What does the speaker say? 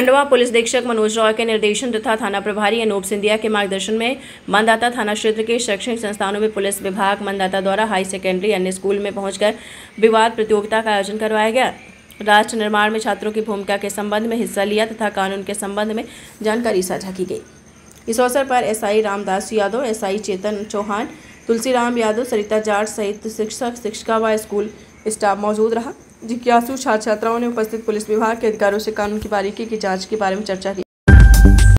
Khandwa police अधीक्षक मनोज रॉय के निर्देशन तथा थाना प्रभारी अनूप सिंधिया के मार्गदर्शन में मानदाता थाना क्षेत्र के शैक्षणिक संस्थानों में पुलिस विभाग मानदाता द्वारा हाई सेकेंडरी अन्य स्कूल में पहुंचकर विवाद प्रतियोगिता का आयोजन करवाया गया। राष्ट्र निर्माण में छात्रों की भूमिका के संबंध में हिस्सा लिया तथा कानून के संबंध में जानकारी साझा की गई। इस अवसर पर एसआई रामदास यादव, एसआई चेतन चौहान, तुलसी यादव, सरिता जाट सहित शिक्षक, शिक्षिका व स्कूल स्टाफ मौजूद रहा। जिज्ञासु छात्र छात्राओं ने उपस्थित पुलिस विभाग के अधिकारियों से कानून की बारीकी की जांच के बारे में चर्चा की।